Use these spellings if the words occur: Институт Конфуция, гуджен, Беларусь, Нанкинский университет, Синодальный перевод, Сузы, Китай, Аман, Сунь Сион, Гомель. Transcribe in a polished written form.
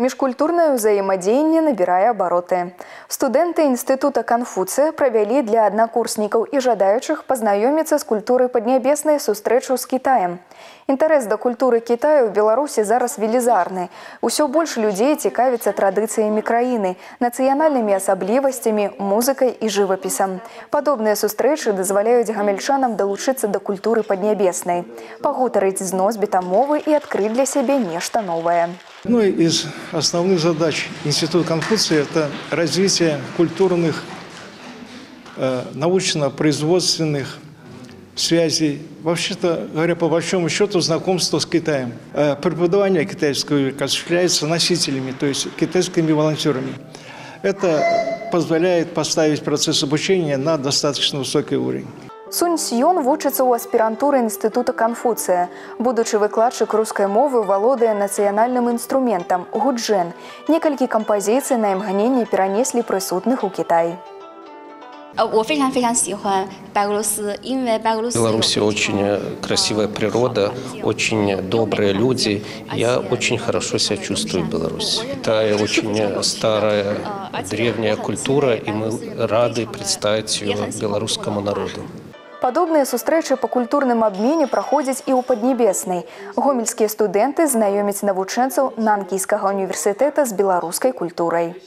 Межкультурное взаимодействие набирая обороты. Студенты Института Конфуция провели для однокурсников и жадающих познаёмиться с культурой Поднебесной сустречу с Китаем. Интерес до культуры Китая в Беларуси зараз велизарны. Усё больше людей цікавится традициями краины, национальными особливостями, музыкой и живописом. Подобные сустречи дозволяют гомельчанам долучиться до культуры Поднебесной, погутарить з носьбітам мовы и открыть для себя нечто новое. Одной из основных задач Института Конфуция – это развитие культурных, научно-производственных связей. Вообще-то говоря, по большому счету, знакомство с Китаем. Преподавание китайского языка осуществляется носителями, то есть китайскими волонтерами. Это позволяет поставить процесс обучения на достаточно высокий уровень. Сунь Сион вучится у аспирантуры Института Конфуция. Будучи выкладчик русской мовы, володая национальным инструментом – гуджен. Некольки композиций на имгнении перенесли присутных у Китая. Беларусь очень красивая природа, очень добрые люди. Я очень хорошо себя чувствую в Беларуси. Это очень старая, древняя культура, и мы рады представить ее белорусскому народу. Подобные сустречи по культурным обмене проходят и у Поднебесной. Гомельские студенты знакомят навученцев Нанкинского университета с белорусской культурой.